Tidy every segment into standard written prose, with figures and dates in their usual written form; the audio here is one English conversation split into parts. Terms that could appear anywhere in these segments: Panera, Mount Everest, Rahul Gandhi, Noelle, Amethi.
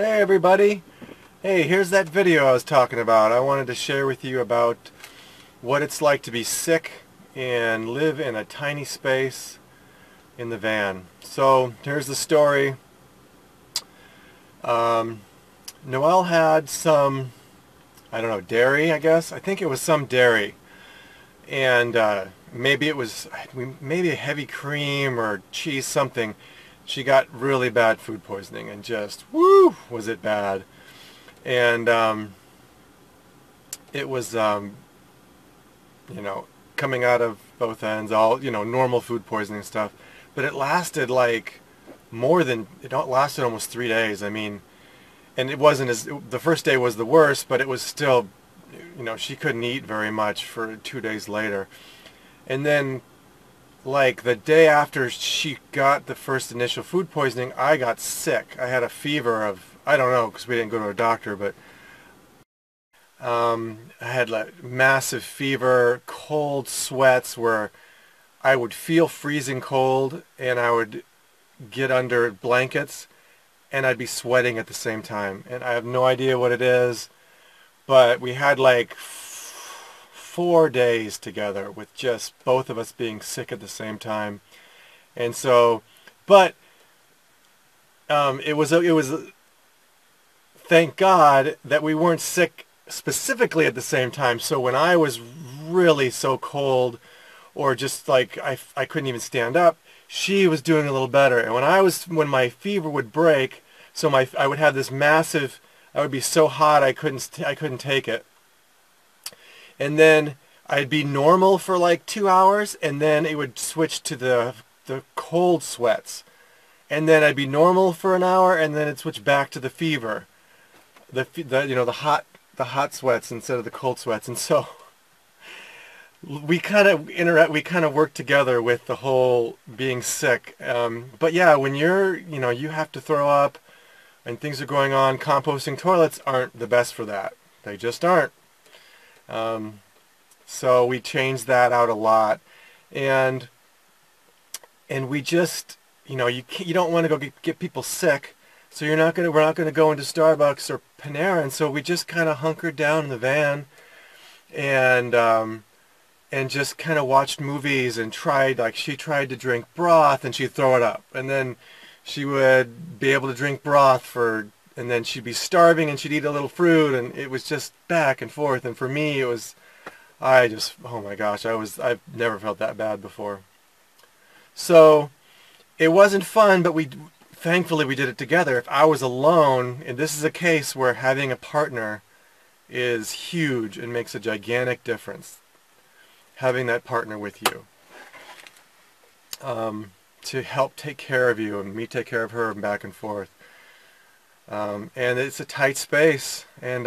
Hey everybody! Hey, here's that video I was talking about. I wanted to share with you about what it's like to be sick and live in a tiny space in the van. So here's the story. Noelle had some, I don't know, dairy, I guess. I think it was some dairy, and maybe it was a heavy cream or cheese something. She got really bad food poisoning and just, woo, was it bad. And it was, you know, coming out of both ends, all, you know, normal food poisoning stuff. But it lasted like it lasted almost 3 days. I mean, and it wasn't the first day was the worst, but it was still, you know, she couldn't eat very much for 2 days later. And then, like the day after she got the first initial food poisoning, I got sick. I had a fever of, I don't know, because we didn't go to a doctor, but I had like massive fever, cold sweats where I would feel freezing cold and I would get under blankets and I'd be sweating at the same time. And I have no idea what it is, but we had like 4 days together with just both of us being sick at the same time. And so, but it was thank God that we weren't sick specifically at the same time. So when I was really so cold or just like I couldn't even stand up, she was doing a little better. And when my fever would break, so I would have this massive, I would be so hot I couldn't take it. And then I'd be normal for like 2 hours, and then it would switch to the cold sweats. And then I'd be normal for an hour, and then it'd switch back to the fever, the hot sweats instead of the cold sweats. And so we kind of work together with the whole being sick. But yeah, when you have to throw up, and things are going on, composting toilets aren't the best for that. They just aren't. So we changed that out a lot, and we just, you know, you don't want to go get people sick, so we're not going to go into Starbucks or Panera, and so we just kind of hunkered down in the van, and just kind of watched movies and tried, like, she tried to drink broth and she'd throw it up, and then she would be able to drink broth for. And then she'd be starving and she'd eat a little fruit, and it was just back and forth. And for me, it was, oh my gosh, I've never felt that bad before. So it wasn't fun, but thankfully we did it together. If I was alone, and this is a case where having a partner is huge and makes a gigantic difference, having that partner with you to help take care of you and me take care of her and back and forth. And it's a tight space, and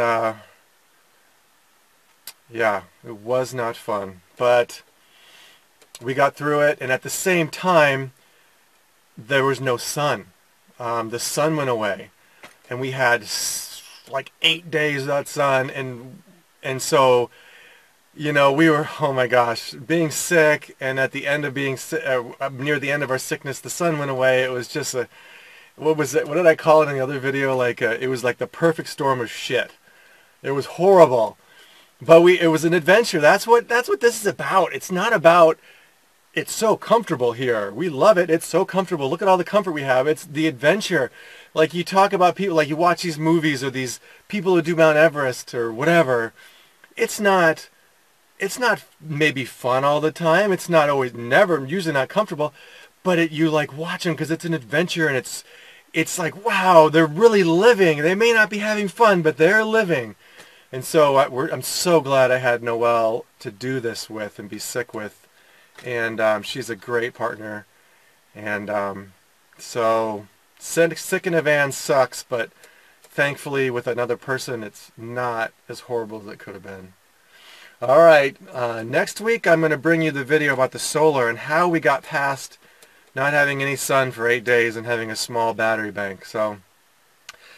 yeah, it was not fun, but we got through it. And at the same time, there was no sun. The sun went away, and we had like 8 days without sun, and so, you know, we were, oh my gosh, being sick, and at the end of being near the end of our sickness, the sun went away. It was just a, what was it? What did I call it in the other video? Like it was like the perfect storm of shit. It was horrible, but it was an adventure. That's what this is about. It's not about it's so comfortable here. We love it. It's so comfortable. Look at all the comfort we have. It's the adventure. Like you talk about people, like you watch these movies or these people who do Mount Everest or whatever. It's not maybe fun all the time. It's not always, never, usually not comfortable. But you like watch them because it's an adventure, and it's like, wow, they're really living. They may not be having fun, but they're living. And so I'm so glad I had Noelle to do this with and be sick with. And she's a great partner. And so sick in a van sucks, but thankfully with another person, it's not as horrible as it could have been. All right, next week I'm going to bring you the video about the solar and how we got past not having any sun for 8 days and having a small battery bank. So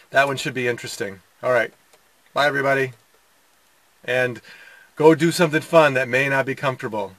that one should be interesting. All right. Bye, everybody. And go do something fun that may not be comfortable.